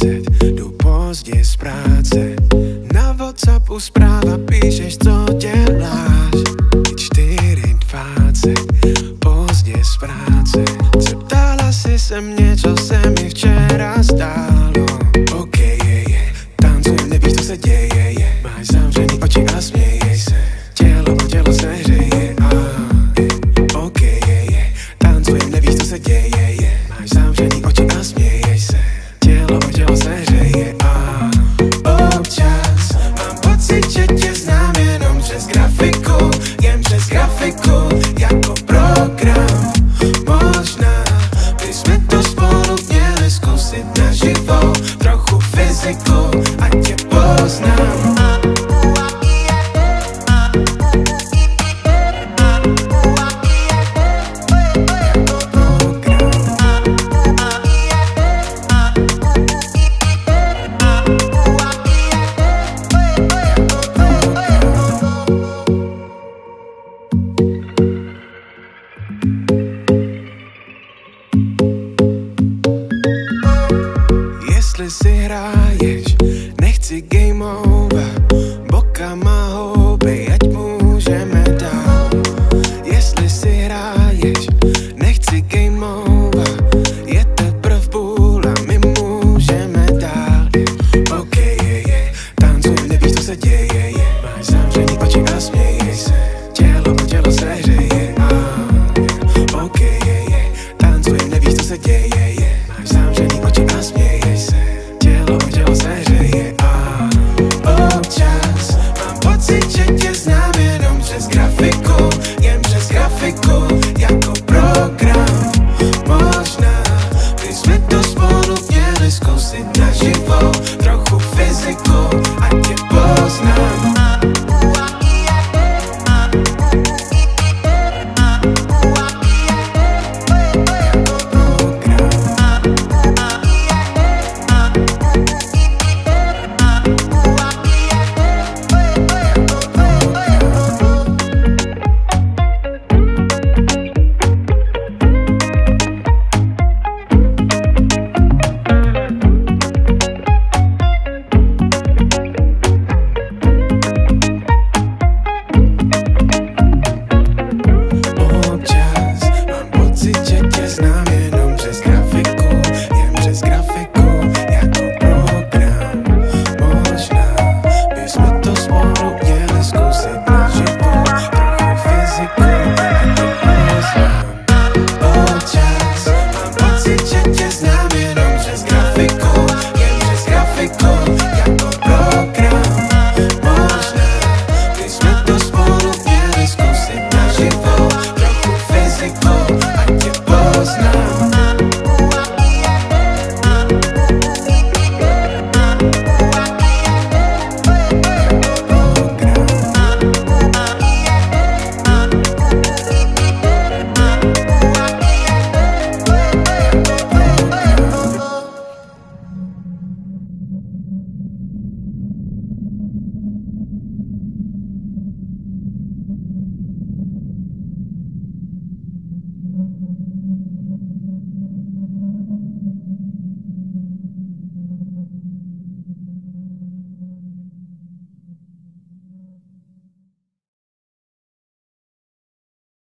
500 tu pozdě z práce. Na WhatsAppu zpráva píšeš, co děláš. Je 4:20 pozdě z práce. Zeptala si se mě, co se mi včera stálo. OK, tancujem, nevíš, co se děje, máš zavřený oči a smějej se. Tělo se hřeje, OK, tancujem, nevíš, co se děje, máš zavřený oči a smějej se. Tělo se hřeje, občas mám pocit, že tě znám jenom přes grafiku. Jen přes grafiku, jako program. Možná bychom to spolu měli zkusit naživo. Trochu fyziku, ať tě poznám. Jestli si hraješ, nechci game over. Bokama houbej, ať můžeme dál. Jestli si hraješ, nechci game over. Je teprv půl a my můžeme dál. OK, tancujem, nevíš, co se děje, máš zavřený oči a smějej se. Tělo se hřeje, OK, tancujem, nevíš, co se děje, máš zavřený oči a smějej se.